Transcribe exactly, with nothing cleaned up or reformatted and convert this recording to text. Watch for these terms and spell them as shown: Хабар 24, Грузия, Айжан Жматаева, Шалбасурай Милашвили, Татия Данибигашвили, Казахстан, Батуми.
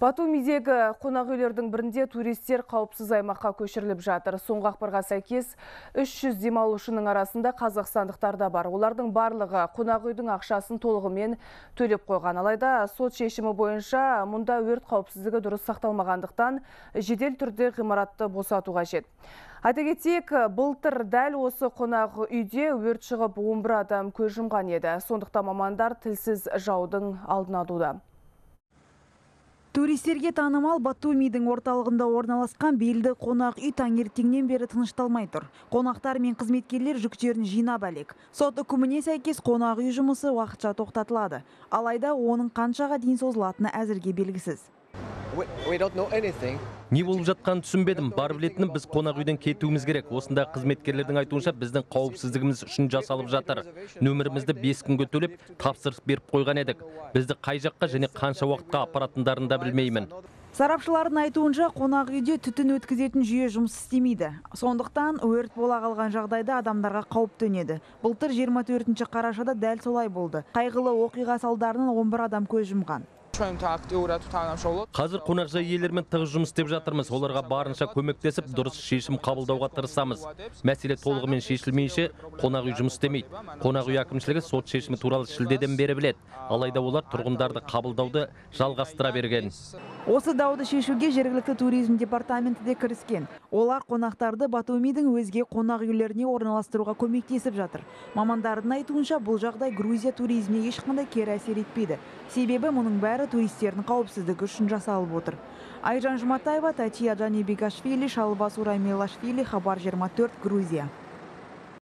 Батумидегі қонақ үйлердің бірінде туристер қауіпсіз аймаққа көшіріліп жатыр. Соңғы ақпарға сәйкес үш жүз демалушының арасында қазақстандықтар да бар. Олардың барлығы қонақ үйдің ақшасын толығымен төлеп қойған. Алайда сот шешімі бойынша мұнда өрт қауіпсіздігі дұрыс сақталмағандықтан жедел түрде ғимаратты босату қажет. Айта кетейік, былтыр дәл осы қонақ үйде өрт шығып он бір адам көз жұмған еді. Сондықтан мамандар тілсіз жаудың алдын алуда. Туристерге танымал Батумидің орталығында орналасқан белді қонақ үй таңертеңнен бері тынышталмай тұр. Қонақтар мен қызметкерлер жүктерін жинап әлек. Сот үкіміне сәйкес қонақ үй жұмысы уақытша тоқтатылады. Алайда оның қаншаға дейін созылатыны әзірге белгісіз. Не болып жатқанын түсінбедім. Бар білетінім, біз қонақ үйден кетуіміз керек. Осында қызметкерлердің айтуынша біздің қауіпсіздігіміз үшін жасалып жатыр. Нөмірімізді бес күнге төлеп, тапсырыс беріп қойған едік. Бізді қай жаққа және қанша уақытқа апаратындарын да білмеймін. Сарапшылардың айтуынша, қонақ үйде түтін өткізетін жүйе жұмыс істемейді. Сондықтан өрт бола қалған жағдайда адамдарға қауіп төнеді. Былтыр жиырма төртінші қарашада дәл солай болды. Қайғылы оқиға салдарынан он бір адам көз жұмған. Қазір қонақжай иелерімен тығыз жұмыс істеп жатырмыз. Оларға барынша көмектесіп, дұрыс шешім қабылдауға тырысамыз. Мәселе толығымен шешілмейінше қонақ үй жұмыс істемейді. Қонақ үй әкімшілігі сот шешімі туралы шілдеден бері біледі. Алайда олар тұрғындарды қабылдауды жалғастыра берген. Осы дауды шешуге жергілікті туризм департаменті де кіріскен. Олар қонақтарды Батумидің өзге қонақ үйлеріне орналастыруға көмектесіп жатыр. Мамандардың айтуынша, бұл жағдай Грузия туризміне ешқандай кері әсер етпейді. Себебі мұның бәрі туристердің қауіпсіздігі үшін жасалып отыр. Айжан Жматаева, Татия Данибигашвили, Шалбасурай Милашвили, Хабар жиырма төрт, Грузия.